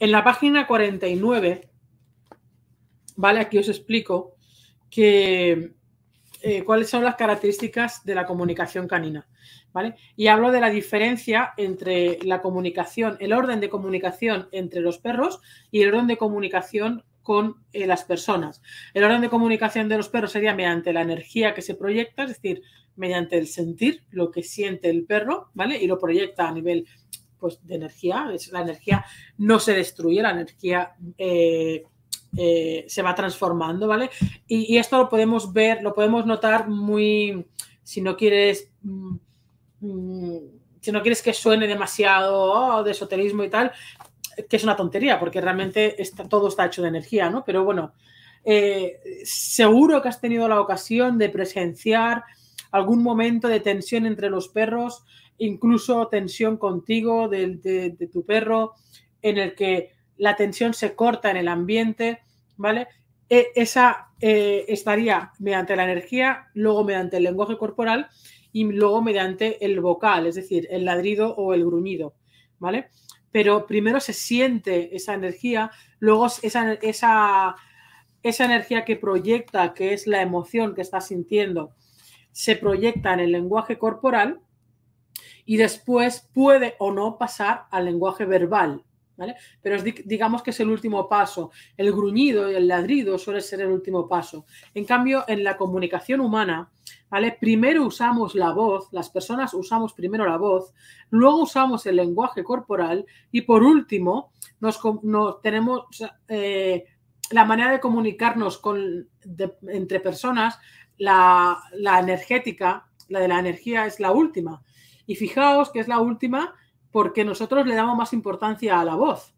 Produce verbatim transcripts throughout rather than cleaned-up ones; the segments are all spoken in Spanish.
En la página cuarenta y nueve, vale, aquí os explico que, eh, cuáles son las características de la comunicación canina, ¿vale? Y hablo de la diferencia entre la comunicación, el orden de comunicación entre los perros y el orden de comunicación con eh, las personas. El orden de comunicación de los perros sería mediante la energía que se proyecta, es decir, mediante el sentir, lo que siente el perro, ¿vale? Y lo proyecta a nivel, pues, de energía. La energía no se destruye, la energía eh, eh, se va transformando, ¿vale? Y, y esto lo podemos ver, lo podemos notar muy, si no quieres, mm, si no quieres que suene demasiado oh, de esoterismo y tal, que es una tontería, porque realmente está, todo está hecho de energía, ¿no? Pero bueno, eh, seguro que has tenido la ocasión de presenciar algún momento de tensión entre los perros, incluso tensión contigo, de, de, de tu perro, en el que la tensión se corta en el ambiente, ¿vale? E, esa eh, estaría mediante la energía, luego mediante el lenguaje corporal y luego mediante el vocal, es decir, el ladrido o el gruñido, ¿vale? Pero primero se siente esa energía, luego esa, esa, esa energía que proyecta, que es la emoción que estás sintiendo, se proyecta en el lenguaje corporal y después puede o no pasar al lenguaje verbal, ¿vale? Pero es, digamos que es el último paso. El gruñido y el ladrido suele ser el último paso. En cambio, en la comunicación humana, ¿vale? Primero usamos la voz, las personas usamos primero la voz, luego usamos el lenguaje corporal y por último nos, nos tenemos... Eh, la manera de comunicarnos con, de, entre personas, la, la energética, la de la energía es la última. Y fijaos que es la última porque nosotros le damos más importancia a la voz,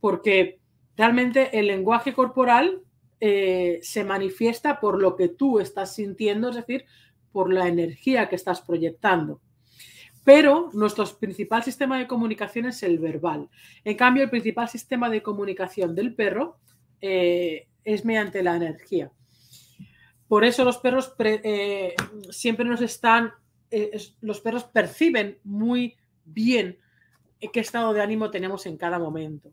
porque realmente el lenguaje corporal eh, se manifiesta por lo que tú estás sintiendo, es decir, por la energía que estás proyectando. Pero nuestro principal sistema de comunicación es el verbal. En cambio, el principal sistema de comunicación del perro Eh, es mediante la energía. Por eso los perros pre, eh, siempre nos están, eh, es, los perros perciben muy bien qué estado de ánimo tenemos en cada momento.